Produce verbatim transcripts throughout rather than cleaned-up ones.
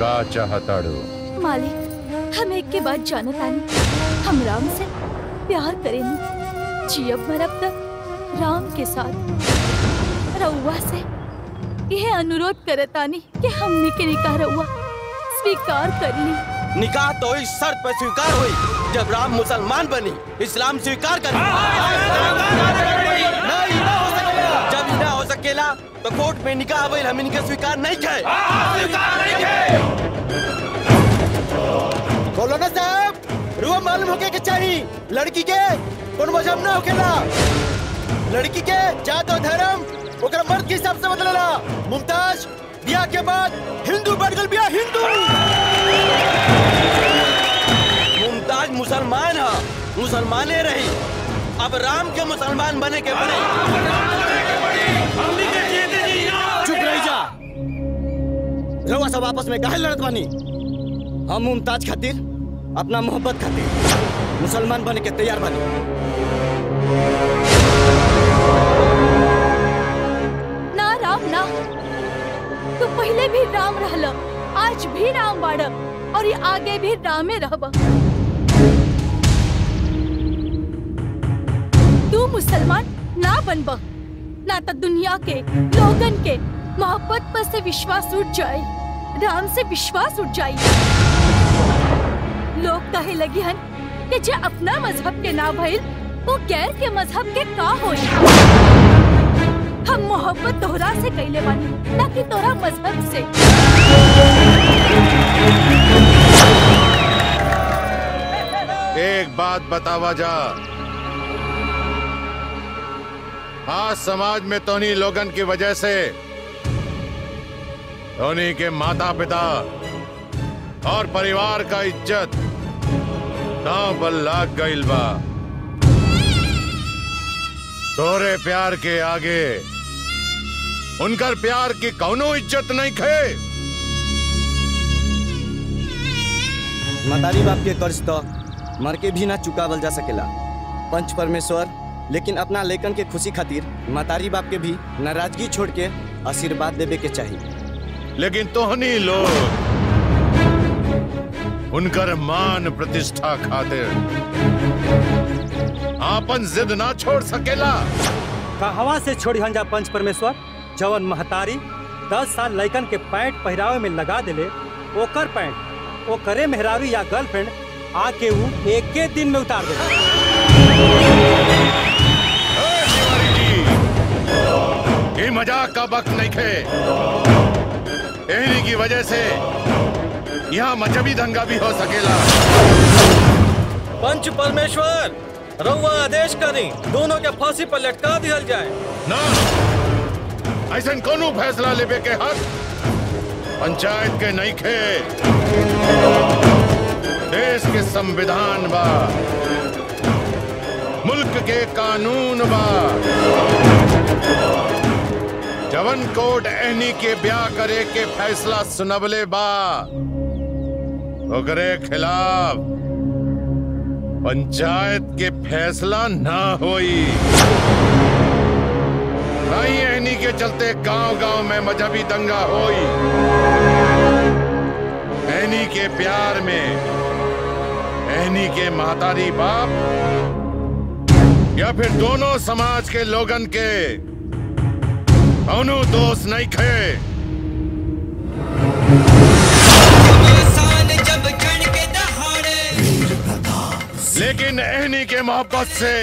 का चाहताड़ो? मालिक, हम एक के बाद जानतानी हम राम से प्यार करेंगे। जीव मरब तक राम के साथ रउआ से यह अनुरोध करतानी कि हमने के निकाह रउआ स्वीकार कर ली। निकाह तो इस शर्त पर स्वीकार हुई जब राम मुसलमान बनी, इस्लाम स्वीकार कर नहीं ना हो सकेला। जब ना हो सकेला तो कोर्ट में निकाह हुई, हम इनके स्वीकार नहीं किए। बोलो ना साहब, रुआ मालूम होके के चाहिए लड़की के कौन मजहब ना होकेला। लड़की के जात और धर्म ओकर मर्द के हिसाब से बदलला। मुमताज ब्याह के बाद हिंदू बढ़ गल, ब्याह हिंदू। मुमताज मुसलमान है, मुसलमान रही, अब राम के मुसलमान बने के बने। चुप रही जा, रउआ सब आपस में काहे लड़त बानी? हम मुमताज खातिर, अपना मोहब्बत खातिर मुसलमान बने के तैयार बानी। ना राम ना, तो पहले भी राम रहला, आज भी राम बाड़ा और ये आगे भी रामे रहबा। तू मुसलमान ना बनबा, ना तो दुनिया के लोगन के मोहब्बत पर से विश्वास उठ जाए, राम से विश्वास उठ जाए। लोग कहे लगी हन कि जे अपना मजहब के ना भइल वो गैर के मजहब के का होई। हम मोहब्बत तोहरा से कैले बानी, ना कि तोहरा मजहब से। एक बात बतावा जा, आज समाज में तोनी लोगन की वजह से तोनी के माता पिता और परिवार का इज्जत दांव पर लाग गइल बा। तोरे प्यार के आगे उनकर प्यार की कौनो इज्जत नहीं खे। मदारी बाप के कर्ज तो मर के भी ना चुकावल जा सकेला। पंच परमेश्वर लेकिन अपना लेकन के खुशी खातिर मदारी बाप के भी नाराजगी छोड़ के आशीर्वाद देवे के चाहिए। लेकिन तोहनी लोग उनकर मान प्रतिष्ठा खातिर आपन जिद ना छोड़ सकेला। कहवा से छोड़ी हंजा पंच परमेश्वर? जवन महतारी दस साल लड़कन के पैंट पहरावे में लगा दिले, ओकर पैंट ओकरे मेहरारू या गर्लफ्रेंड आके वो एक के दिन में उतार देले। ये मजाक का वक्त नहीं खे। एहनी की वजह से यहाँ मजहबी दंगा भी हो सकेला। पंच परमेश्वर, रउआ आदेश करी दोनों के फांसी पर लटका दिया जाए। ना, ऐसा कोनो फैसला लेवे के हक पंचायत के नहीं खे। देश के संविधान बा, मुल्क के कानून बा। जवन कोर्ट एहनी के ब्याह करे के फैसला सुनवले बा, ओकरे खिलाफ पंचायत के फैसला ना होई। नहीं एहनी के चलते गांव-गांव में मजहबी दंगा होई। एहनी के प्यार में एहनी के महतारी बाप या फिर दोनों समाज के लोगन के कौनो दोष नहीं खे। लेकिन एहनी के मोहब्बत से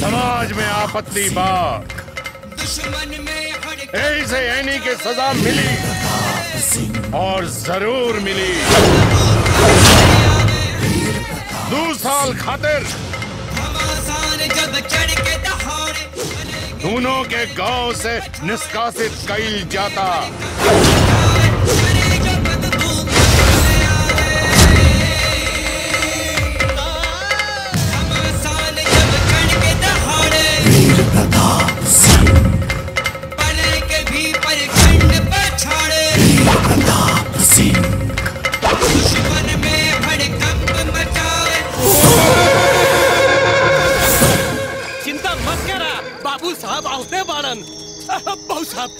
समाज में आपत्ति बा, यही से एनी के सजा मिली और जरूर मिली। दो साल खातिर दोनों के गांव से निष्कासित कईल जाता। बाबू साहब आवते बारन। बाबू साहब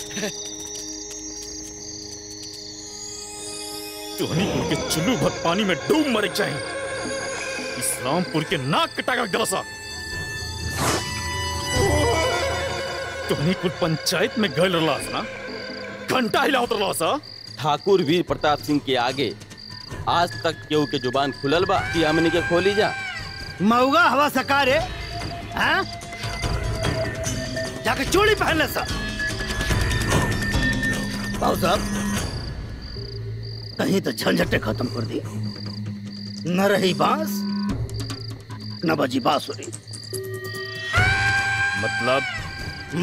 उनके चुल्लू भर पानी में डूब मरे जाएं। इस्लामपुर के नाक कटाकर गलसा तुमने कुल पंचायत में गल रलास ना घंटा हिलाओ तरलासा। ठाकुर वीर प्रताप सिंह के आगे आज तक केहू के जुबान खुलल बा कि हमने के खोली जा मऊगा हवा सकारे हैं जाके चूड़ी पहन ले सा। बाबू साहब कहीं तो झंझटे खत्म कर दी न रही बांस न बजी बांसुरी। मतलब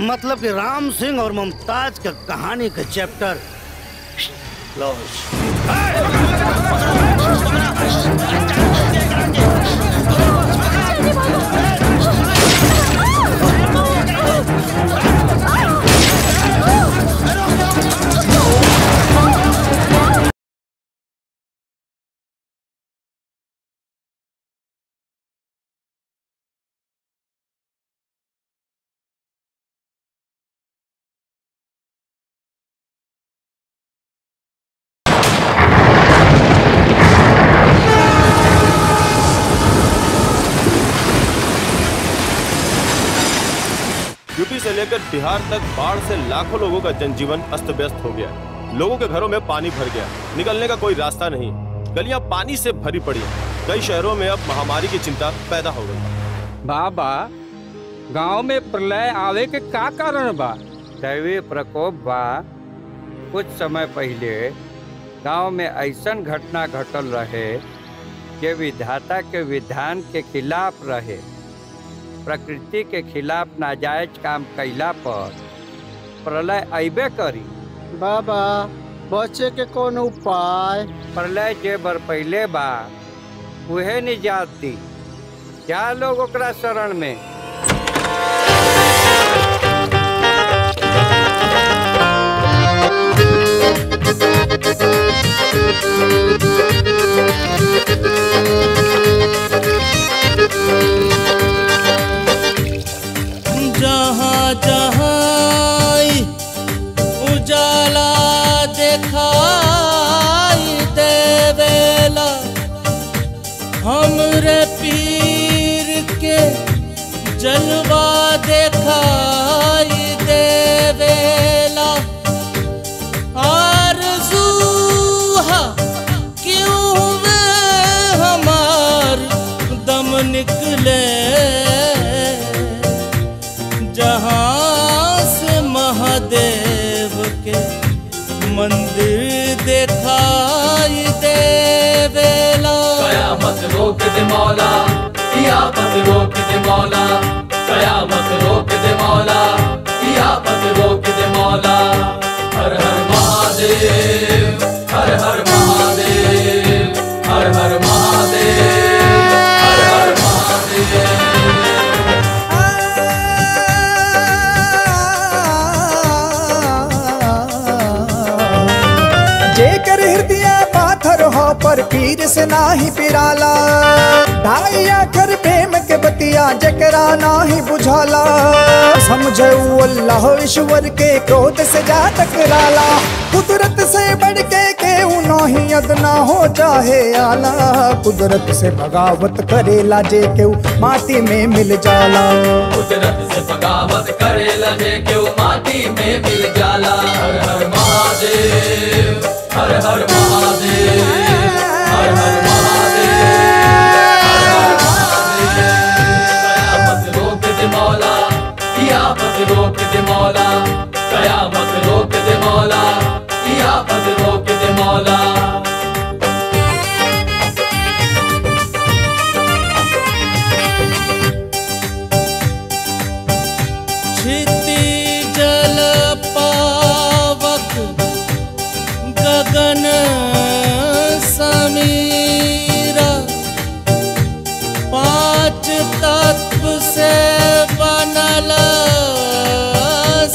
मतलब कि राम सिंह और मुमताज का कहानी का चैप्टर से लेकर बिहार तक बाढ़ से लाखों लोगों का जनजीवन अस्त व्यस्त हो गया। लोगों के घरों में पानी भर गया, निकलने का कोई रास्ता नहीं, गलियां पानी से भरी पड़ी। कई शहरों में अब महामारी की चिंता पैदा हो गई। बाबा गांव में प्रलय आवे के का कारण बा? दैवी प्रकोप बा। कुछ समय पहले गांव में ऐसा घटना घटल रहे के विधाता के विधान के खिलाफ रहे। प्रकृति के खिलाफ नाजायज काम कैला पर प्रलय अबे करी। बाबा बचे के कौन उपाय? प्रलय जे बर पहले बा उहे निजात दी। क्या लोग ओकरा शरण में। जहाँ जहाँ उजाला देखाई देवेला हमरे पीर के जलवा देखाई देवेला। आरज़ू है क्यों में हमार दम निकले जहाँ से महादेव के मंदिर दिखाई देवेला। कयामत रोक दे मौला, यामत रोक दे मौला, कयामत रोक दे मौला, यामत रोक दे मौला। हर हर महादेव, हर हर महादेव, हर हर महादेव, हर हर महादेव। जेकर हृदय पाथर हो पर पीर से नाही पिराला ढाई आखर प्रेम के बतिया जकरा नाही बुझाला। समझे अल्लाह ईश्वर के क्रोध से जा टकराला कुदरत से बढ़ के केहू नाही अदना हो चाहे आला। कुदरत से बगावत करेला जे केहू माटी में मिल जाला। कुदरत से बगावत करेला जे केहू माटी में मिल जाला। हर हर महादेव, हर हर महादेव, हर हर महादेव। कयामत रोक दे मौला, कयामत रोक दे मौला, कयामत रोक दे मौला, कयामत रोक दे मौला। गगन समीरा पाँच तत्व से बनल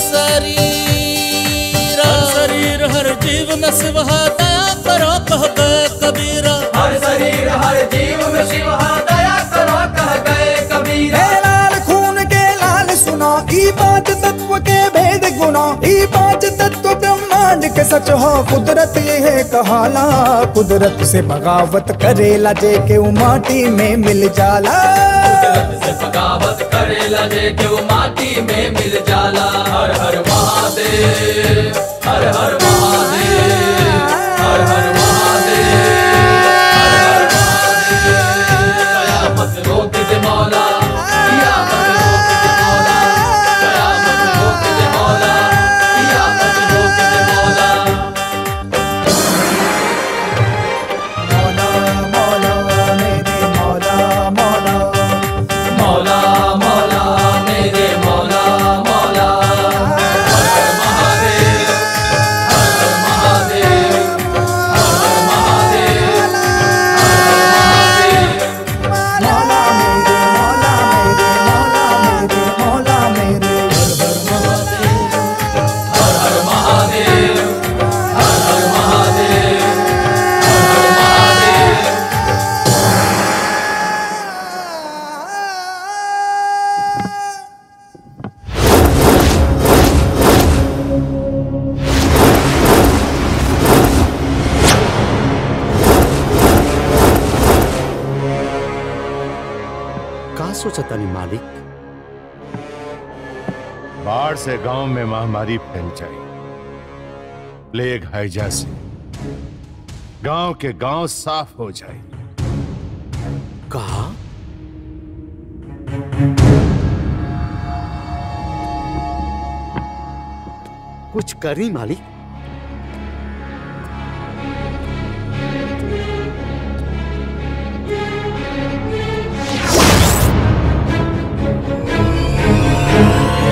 शरीर। शरीर हर जीव में शिव है दया करो कह गए कबीरा। हर शरीर हर जीव में शिव है दया करो कह गए कबीरा। लाल खून के लाल सुना ई पाँच तत्व के भेद गुना ई पाँच तत्व ब्रह्मांड के सच हो कुदरत यह कहाला, कुदरत से बगावत करेला जे के माटी में मिल जाला, कुदरत से बगावत करेला जे के माटी में मिल जाला। हर हर महादेव, हर हर महादेव, हर हर मालिक। बाढ़ से गांव में महामारी फैल जाए, प्लेग हैजा से गांव के गांव साफ हो जाए। कहा कुछ करी मालिक।